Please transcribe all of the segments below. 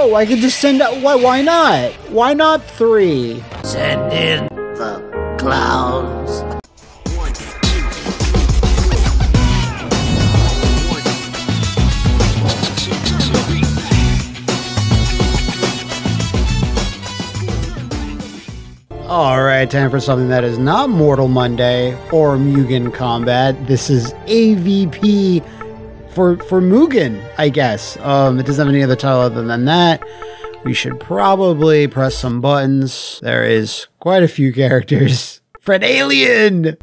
Oh, I could just send out. Why not? Why not three? Send in the clowns. Alright, time for something that is not Mortal Monday or Mugen Combat. This is AVP for Mugen, I guess. It doesn't have any other title other than that. We should probably press some buttons. There is quite a few characters. Predalien!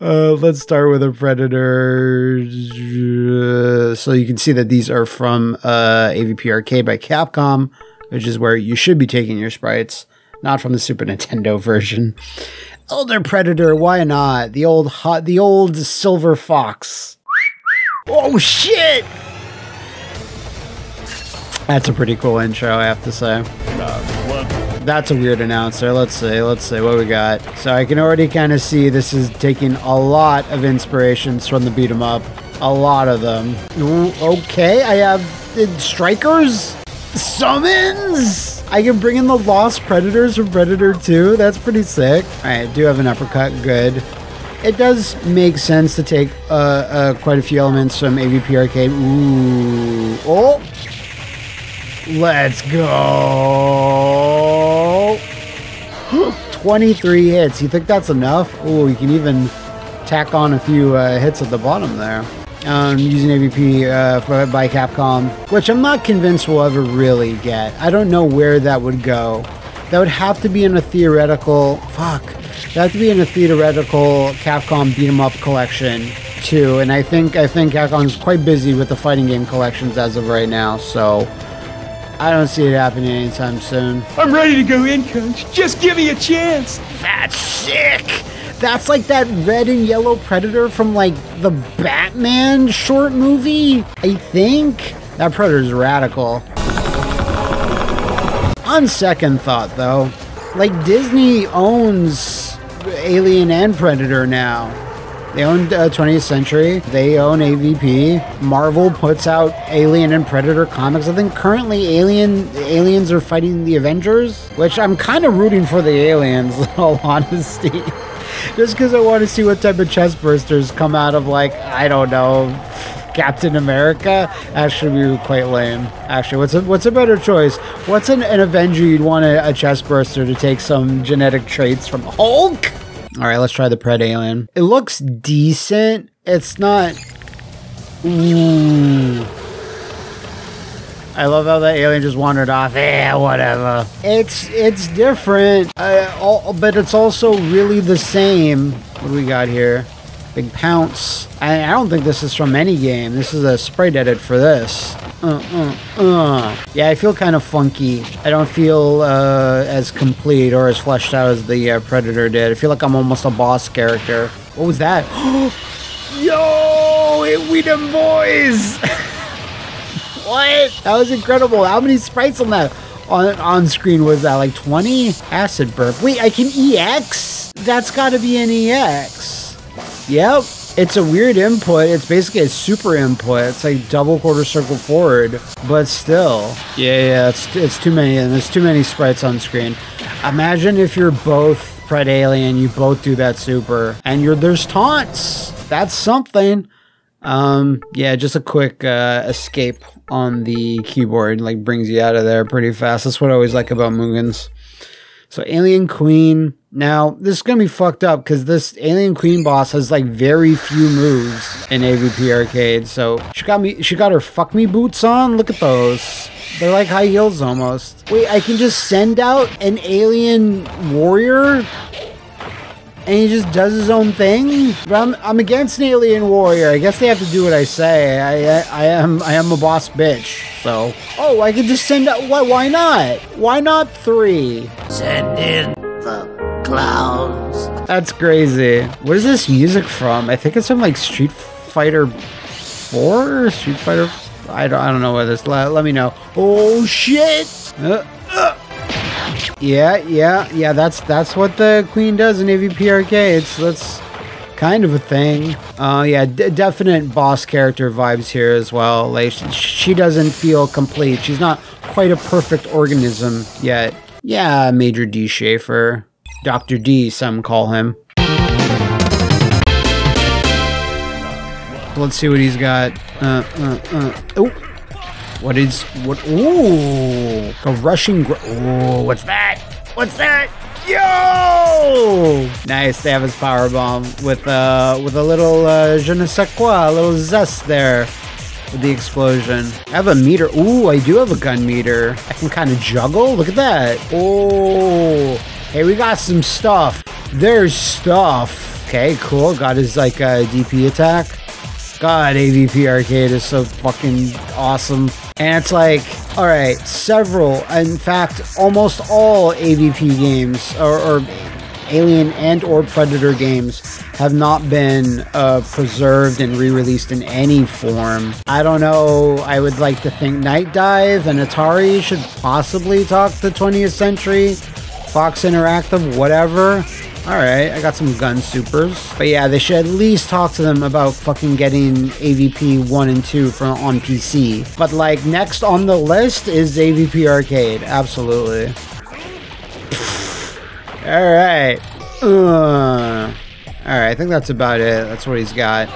Let's start with a Predator. So you can see that these are from AVP Arcade by Capcom, which is where you should be taking your sprites, not from the Super Nintendo version. Elder Predator, why not? The old silver fox. Oh shit! That's a pretty cool intro, I have to say. That's a weird announcer. Let's see what we got. So I can already kind of see this is taking a lot of inspirations from the beat 'em up. A lot of them. Ooh, okay, I have strikers, summons. I can bring in the lost predators from Predator 2. That's pretty sick. All right, I do have an uppercut. Good. It does make sense to take quite a few elements from AVP Arcade. Ooh, oh. Let's go. 23 hits. You think that's enough? Oh, you can even tack on a few hits at the bottom there. Using AVP by Capcom, which I'm not convinced we'll ever really get. I don't know where that would go. That would have to be in a theoretical... Fuck. That would have to be in a theoretical Capcom beat-em-up collection. Too, and I think Capcom's quite busy with the fighting game collections as of right now, so I don't see it happening anytime soon. I'm ready to go in, Coach. Just give me a chance. That's sick. That's like that red and yellow Predator from like the Batman short movie, I think. That Predator's radical. On second thought though, like Disney owns Alien and Predator now. They own 20th Century. They own AVP. Marvel puts out Alien and Predator comics. I think currently aliens are fighting the Avengers, which I'm kind of rooting for the aliens, in all honesty. Just because I want to see what type of chest bursters come out of, like, I don't know, Captain America. Actually, we were quite lame. Actually, what's a better choice? What's an Avenger you'd want a chest burster to take some genetic traits from? Hulk? All right, let's try the Predalien. It looks decent. It's not... Ooh. I love how that alien just wandered off. Eh, whatever. It's different, but it's also really the same. What do we got here? Big pounce. I don't think this is from any game. This is a sprite edit for this. Yeah, I feel kind of funky. I don't feel as complete or as fleshed out as the Predator did. I feel like I'm almost a boss character. What was that? Yo, it we them boys. What? That was incredible. How many sprites on that on screen was that? Like 20? Acid burp. Wait, I can EX? That's got to be an EX. Yep. It's a weird input. It's basically a super input. It's like double quarter circle forward, but still. Yeah, it's too many, and there's too many sprites on screen. Imagine if you're both Predalien, you both do that super, and there's taunts. That's something. Yeah, just a quick escape on the keyboard, like brings you out of there pretty fast. That's what I always like about Mugen's. So Alien Queen. Now, this is going to be fucked up because this Alien Queen boss has like very few moves in AVP Arcade. So she got her fuck me boots on. Look at those. They're like high heels almost. Wait, I can just send out an alien warrior and he just does his own thing? But I'm against an alien warrior. I guess they have to do what I say. I am a boss bitch. So, oh, I could just send out, why not? Why not three? Send in the clowns. That's crazy. What is this music from? I think it's from like Street Fighter 4? Street Fighter... I don't know where this... Let me know. Oh, shit! Yeah, that's what the Queen does in AVP Arcade. It's, that's kind of a thing. Yeah, definite boss character vibes here as well. Like, she doesn't feel complete. She's not quite a perfect organism yet. Yeah, Major D Schaefer. Doctor D, some call him. Let's see what he's got. Oh, what is, what? Ooh, a rushing, ooh, what's that? What's that? Yo! Nice, they have his power bomb with a little je ne sais quoi, a little zest there with the explosion. I have a meter. Ooh, I do have a gun meter. I can kind of juggle. Look at that. Oh, hey, we got some stuff. There's stuff. Okay, cool. Got his like DP attack. God, AVP Arcade is so fucking awesome. And it's like, all right, several, in fact, almost all AVP games, or Alien and or Predator games, have not been preserved and re-released in any form. I don't know, I would like to think Night Dive and Atari should possibly talk to 20th Century, Fox Interactive, whatever. Alright, I got some gun supers. But yeah, they should at least talk to them about fucking getting AVP 1 and 2 on PC. But like, next on the list is AVP Arcade. Absolutely. Alright. Alright, I think that's about it. That's what he's got.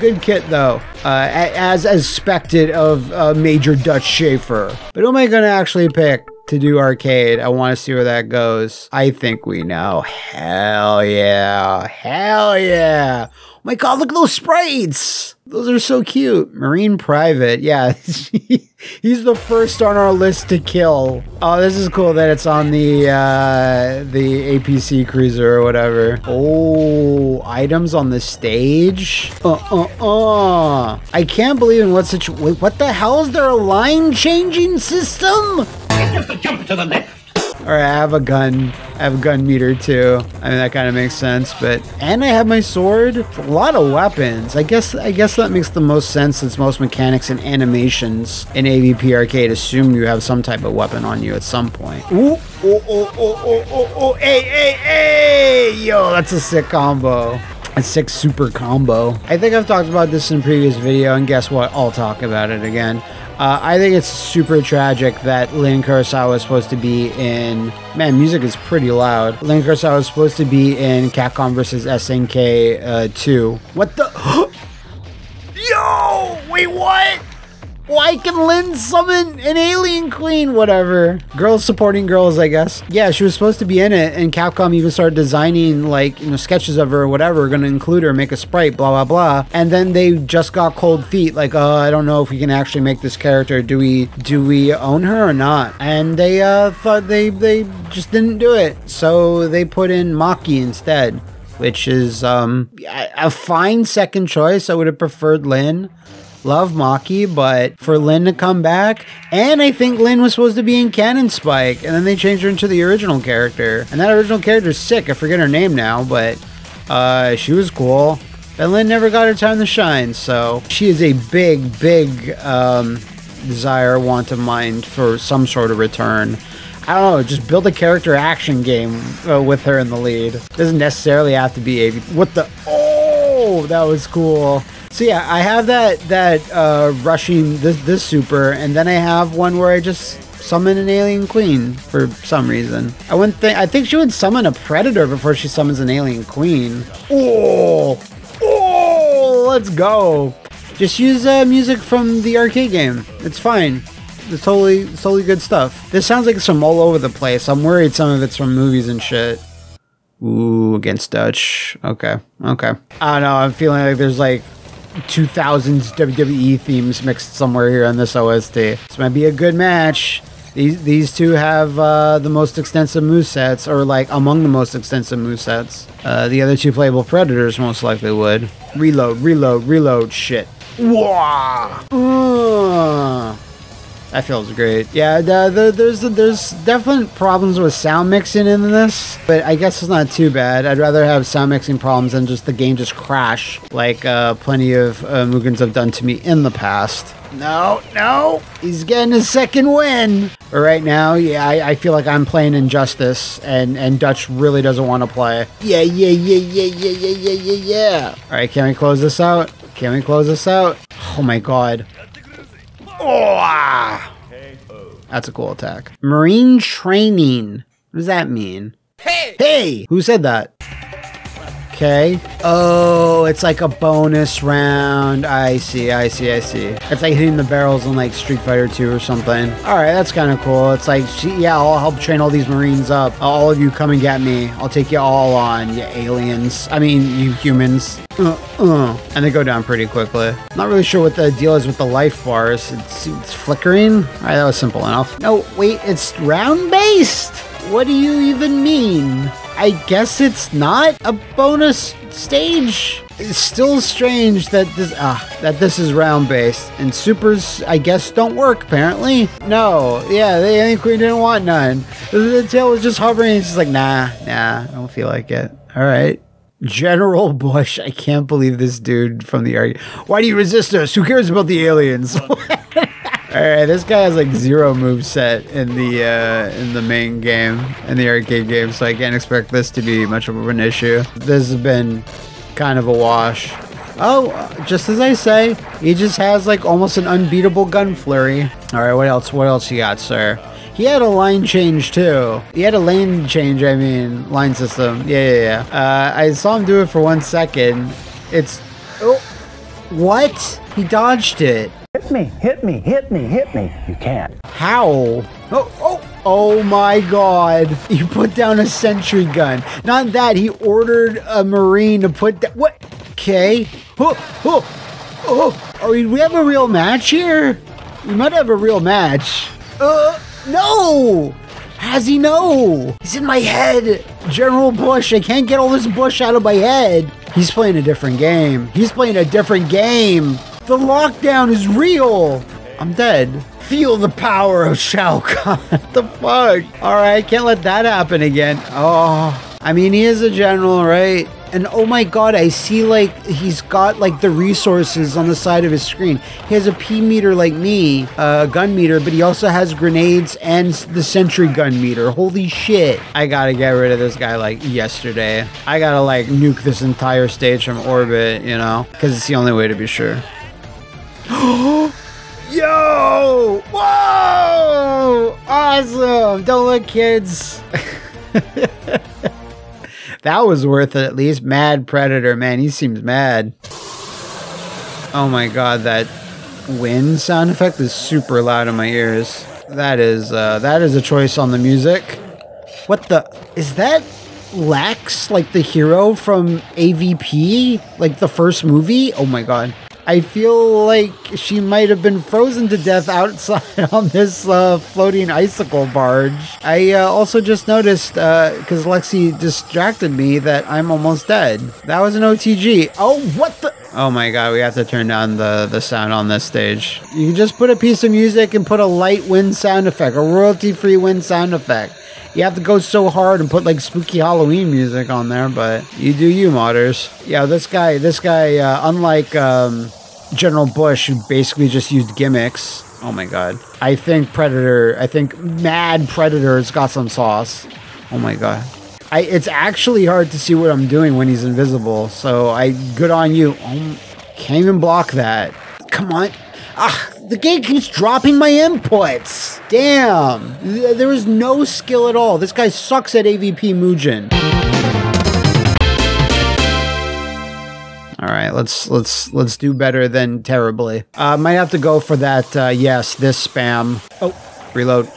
Good kit though, as expected of Major Dutch Schaefer. But who am I gonna actually pick to do arcade? I want to see where that goes. I think we know. Hell yeah. Hell yeah. Oh my God, look at those sprites. Those are so cute. Marine Private. Yeah, he's the first on our list to kill. Oh, this is cool that it's on the APC cruiser or whatever. Oh, items on the stage. I can't believe in what situation. Wait, what the hell? Is there a line changing system? Just a jump to the left. All right, I have a gun. I have a gun meter too. I mean, that kind of makes sense, but... And I have my sword. A lot of weapons. I guess that makes the most sense since most mechanics and animations in AVP Arcade assume you have some type of weapon on you at some point. Ooh, oh, oh, oh, oh, oh, oh, hey, hey, hey! Yo, that's a sick combo. A sick super combo. I think I've talked about this in a previous video, and guess what? I'll talk about it again. I think it's super tragic that Lynn Kurosawa is supposed to be in... Man, music is pretty loud. Lynn Kurosawa is supposed to be in Capcom vs. SNK 2. What the... Yo! Wait, what? Why can Lynn summon an Alien Queen? Whatever. Girls supporting girls, I guess. Yeah, she was supposed to be in it, and Capcom even started designing, like, you know, sketches of her or whatever, gonna include her, make a sprite, blah, blah, blah. And then they just got cold feet, like, I don't know if we can actually make this character. Do we own her or not? And they, thought they just didn't do it. So they put in Maki instead, which is, a fine second choice. I would have preferred Lynn. Love Maki, but for Lynn to come back, and I think Lynn was supposed to be in Cannon Spike, and then they changed her into the original character, and that original character's sick. I forget her name now, but she was cool, and Lynn never got her time to shine, so she is a big, big desire, want of mine for some sort of return. I don't know, just build a character action game with her in the lead. Doesn't necessarily have to be a... What the... Oh, that was cool. So yeah, I have that rushing this super, and then I have one where I just summon an Alien Queen for some reason. I think she would summon a Predator before she summons an Alien Queen. Oh, oh, let's go! Just use music from the arcade game. It's fine. It's totally good stuff. This sounds like it's from all over the place. I'm worried some of it's from movies and shit. Ooh, against Dutch. Okay, okay. I don't know. I'm feeling like there's like 2000s WWE themes mixed somewhere here on this OST. This might be a good match. These two have the most extensive movesets, or like among the most extensive movesets. The other two playable Predators most likely would. Reload, reload, reload, shit. Wah! That feels great. Yeah, there's definitely problems with sound mixing in this, but I guess it's not too bad. I'd rather have sound mixing problems than just the game just crash, like plenty of Mugens have done to me in the past. No, no, he's getting his second win. But right now, yeah, I feel like I'm playing Injustice, and Dutch really doesn't want to play. Yeah. All right, can we close this out? Can we close this out? Oh my God. Oh, that's a cool attack. Marine training. What does that mean? Hey! Hey! Who said that? Okay. Oh, it's like a bonus round. I see. It's like hitting the barrels in like Street Fighter 2 or something. All right, that's kind of cool. It's like, yeah, I'll help train all these Marines up. All of you come and get me. I'll take you all on, you aliens. I mean, you humans. And they go down pretty quickly. Not really sure what the deal is with the life bars. It's flickering. All right, that was simple enough. No, wait, it's round-based. What do you even mean? I guess it's not a bonus stage. It's still strange that this is round-based. And supers, I guess, don't work, apparently. No, yeah, the Alien Queen didn't want none. The tail was just hovering. It's just like, nah, I don't feel like it. All right. General Bush, I can't believe this dude from the argument. Why do you resist us? Who cares about the aliens? Alright, this guy has like zero moveset in the main game, in the arcade game, so I can't expect this to be much of an issue. This has been kind of a wash. Oh, just as I say, he just has like almost an unbeatable gun flurry. Alright, what else you got, sir? He had a line change too. He had a lane change, I mean, line system. Yeah. I saw him do it for 1 second. It's... Oh! What? He dodged it. Hit me. You can't. How? Oh my God. You put down a sentry gun. Not that, he ordered a Marine to put that. What? Okay. Oh, we have a real match here? We might have a real match. No! How's he know? He's in my head. General Bush, I can't get all this Bush out of my head. He's playing a different game. The lockdown is real. I'm dead. Feel the power of Shao Kahn. What the fuck? All right, can't let that happen again. Oh, I mean, he is a general, right? And oh my God, I see like he's got like the resources on the side of his screen. He has a P meter like me, a gun meter, but he also has grenades and the sentry gun meter. Holy shit. I gotta get rid of this guy like yesterday. I gotta like nuke this entire stage from orbit, you know, because it's the only way to be sure. Yo! Whoa! Awesome! Don't look, kids. That was worth it, at least. Mad Predator, man. He seems mad. Oh my God, that wind sound effect is super loud in my ears. That is a choice on the music. What the... Is that Lex, like the hero from AVP? Like the first movie? Oh my God. I feel like she might have been frozen to death outside on this floating icicle barge. I also just noticed, because Lexi distracted me, that I'm almost dead. That was an OTG. Oh, what the? Oh my God, we have to turn down the sound on this stage. You can just put a piece of music and put a light wind sound effect, a royalty-free wind sound effect. You have to go so hard and put like spooky Halloween music on there, but you do you, modders. Yeah, this guy, unlike General Bush, who basically just used gimmicks. Oh my God. I think Mad Predator's got some sauce. Oh my God. It's actually hard to see what I'm doing when he's invisible, so good on you. Oh, can't even block that. Come on. Ah, the game keeps dropping my inputs. Damn. There is no skill at all. This guy sucks at AVP MUGEN. All right, let's do better than terribly. Might have to go for that yes, this spam. Oh. Reload.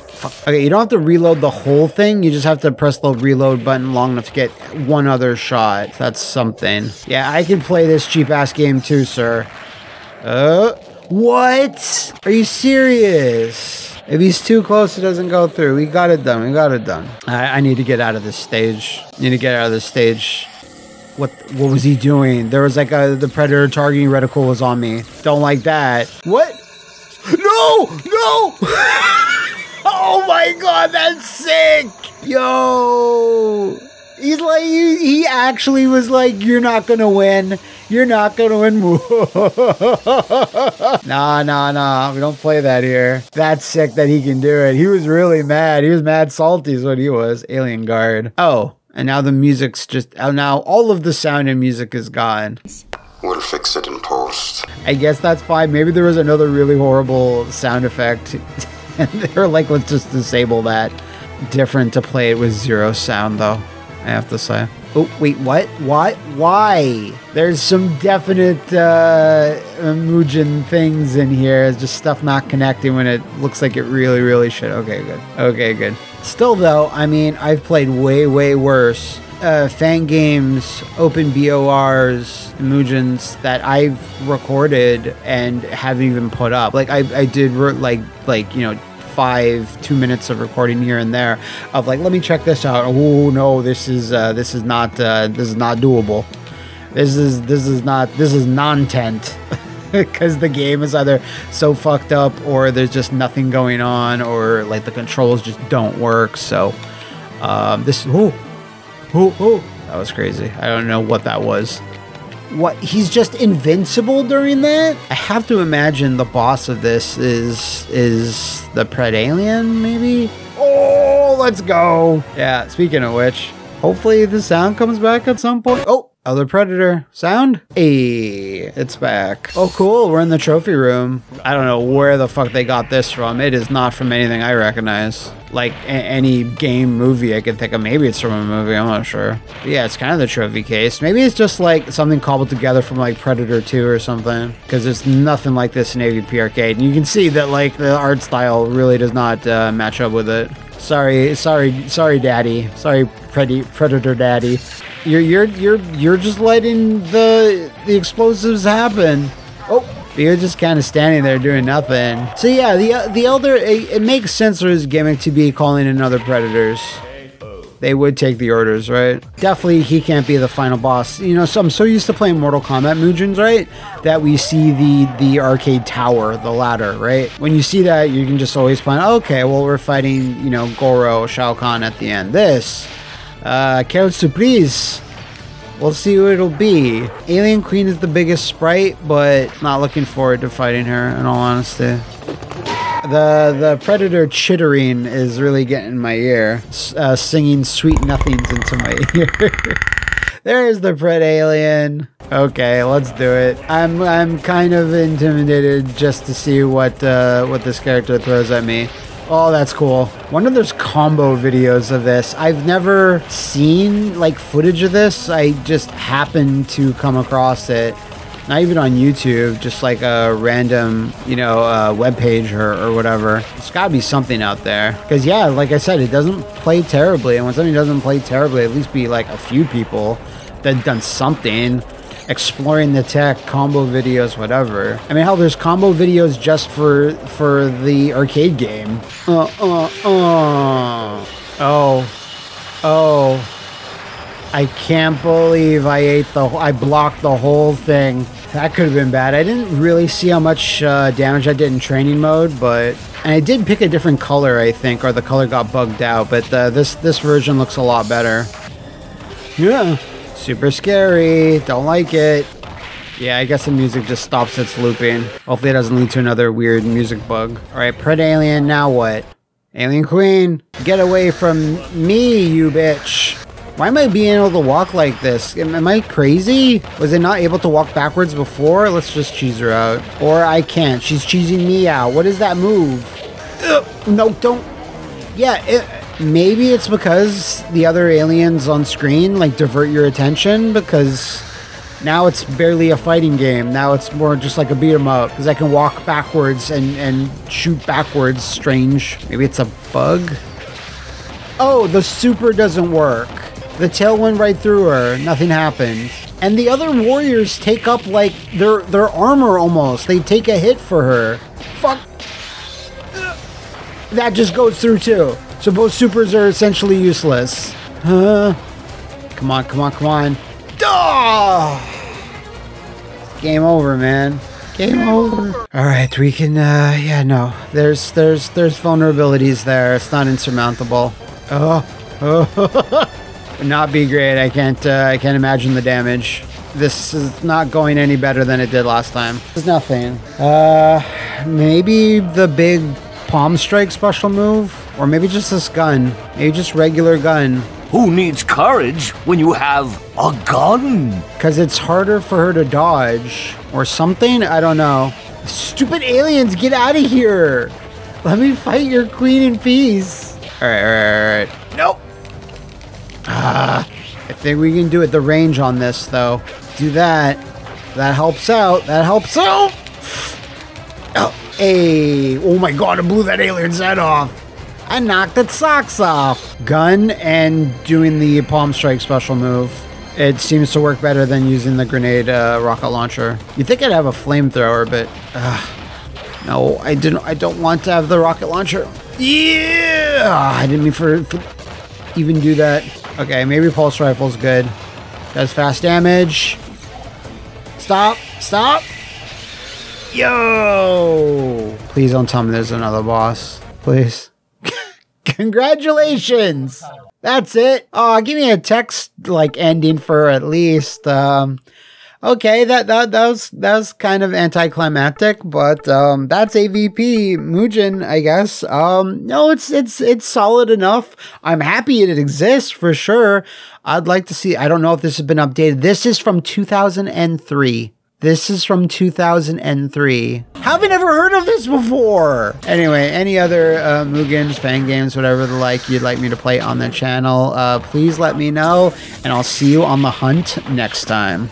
Fuck. Okay, you don't have to reload the whole thing. You just have to press the reload button long enough to get one other shot. That's something. Yeah, I can play this cheap-ass game too, sir. What? Are you serious? If he's too close, it doesn't go through. We got it done. I need to get out of this stage. What was he doing? There was like the Predator targeting reticle was on me. Don't like that. What? No! Oh my god, that's sick! Yo! He's like, he actually was like, you're not gonna win. You're not gonna win. Nah. We don't play that here. That's sick that he can do it. He was really mad. He was mad salty is what he was. Alien guard. Oh, and now the music's just, now all of the sound and music is gone. We'll fix it in post. I guess that's fine. Maybe there was another really horrible sound effect. And they were like, let's just disable that. Different to play it with zero sound though, I have to say. Oh, wait, what? What? Why? There's some definite MUGEN things in here. It's just stuff not connecting when it looks like it really, really should. Okay, good. Okay, good. Still though, I mean, I've played way, way worse. Fan games, open BORs, MUGENs that I've recorded and haven't even put up. Like I did like you know, 2 minutes of recording here and there of like, let me check this out. Oh no, this is not doable. This is non-tent. Because the game is either so fucked up or there's just nothing going on or like the controls just don't work. So this Oh, that was crazy. I don't know what that was. What? He's just invincible during that? I have to imagine the boss of this is the Predalien, maybe? Oh, let's go. Yeah, speaking of which, hopefully the sound comes back at some point. Oh, other Predator sound. Hey, it's back. Oh, cool. We're in the trophy room. I don't know where the fuck they got this from. It is not from anything I recognize. Like any game, movie I could think of. Maybe it's from a movie, I'm not sure. But yeah, it's kind of the trophy case. Maybe it's just like something cobbled together from like Predator 2 or something, because there's nothing like this in AVP Arcade. And you can see that like the art style really does not match up with it. Sorry, daddy. Sorry, Predator daddy. You're just letting the explosives happen. Oh, you're just kind of standing there doing nothing. So yeah, the Elder, it makes sense for his gimmick to be calling in other Predators. They would take the orders, right? Definitely he can't be the final boss. You know, so I'm so used to playing Mortal Kombat MUGENs, right? That we see the arcade tower, the ladder, right? When you see that, you can just always plan, okay, well, we're fighting, you know, Goro, Shao Kahn at the end. This, quelle surprise. We'll see who it'll be. Alien Queen is the biggest sprite, but not looking forward to fighting her, in all honesty. The Predator chittering is really getting in my ear. Singing sweet nothings into my ear. There's the Predalien. Okay, let's do it. I'm kind of intimidated just to see what this character throws at me. Oh, that's cool. I wonder if there's combo videos of this. I've never seen like footage of this. I just happened to come across it. Not even on YouTube, just like a random, you know, webpage or whatever. It's gotta be something out there. Cause yeah, like I said, it doesn't play terribly. And when something doesn't play terribly, at least be like a few people that done something. Exploring the tech, combo videos, whatever. I mean, hell, there's combo videos just for the arcade game. Oh. I can't believe I blocked the whole thing. That could have been bad. I didn't really see how much damage I did in training mode, but... And I did pick a different color, I think, or the color got bugged out, but this version looks a lot better. Yeah. Super scary. Don't like it. Yeah, I guess the music just stops its looping. Hopefully it doesn't lead to another weird music bug. All right, Predalien, now what? Alien Queen, get away from me, you bitch. Why am I being able to walk like this? Am I crazy? Was I not able to walk backwards before? Let's just cheese her out. Or I can't. She's cheesing me out. What is that move? No, don't. Yeah, maybe it's because the other aliens on screen like divert your attention, because now it's barely a fighting game. Now it's more just like a beat 'em up, because I can walk backwards and shoot backwards. Strange. Maybe it's a bug. Oh, the super doesn't work. The tail went right through her. Nothing happened. And the other warriors take up like their armor almost. They take a hit for her. Fuck. That just goes through too. So both supers are essentially useless. Huh? Come on. Duh! Game over, man. Game over. All right, we can, yeah, no. There's vulnerabilities there. It's not insurmountable. Oh. Would not be great. I can't imagine the damage. This is not going any better than it did last time. There's nothing. Maybe the big palm strike special move? Or maybe just this gun. Maybe just regular gun. Who needs courage when you have a gun? Because it's harder for her to dodge or something. I don't know. Stupid aliens, get out of here. Let me fight your queen in peace. All right, all right. Nope. I think we can do it. The range on this, though. Do that. That helps out. That helps out. Oh, hey. Oh, my God. I blew that alien's head off. I knocked its socks off. Gun and doing the palm strike special move. It seems to work better than using the grenade rocket launcher. You'd think I'd have a flamethrower, but no, I don't want to have the rocket launcher. Yeah, I didn't mean for even do that. Okay, maybe pulse rifle's good. Does fast damage. Stop! Stop! Yo! Please don't tell me there's another boss. Please. Congratulations! That's it. Oh, give me a text like ending for at least. Okay, that was kind of anticlimactic, but that's AVP MUGEN, I guess. No, it's solid enough. I'm happy it exists for sure. I'd like to see. I don't know if this has been updated. This is from 2003. This is from 2003. Haven't ever heard of this before. Anyway, any other MUGENs, fan games, whatever the like you'd like me to play on the channel, please let me know, and I'll see you on the hunt next time.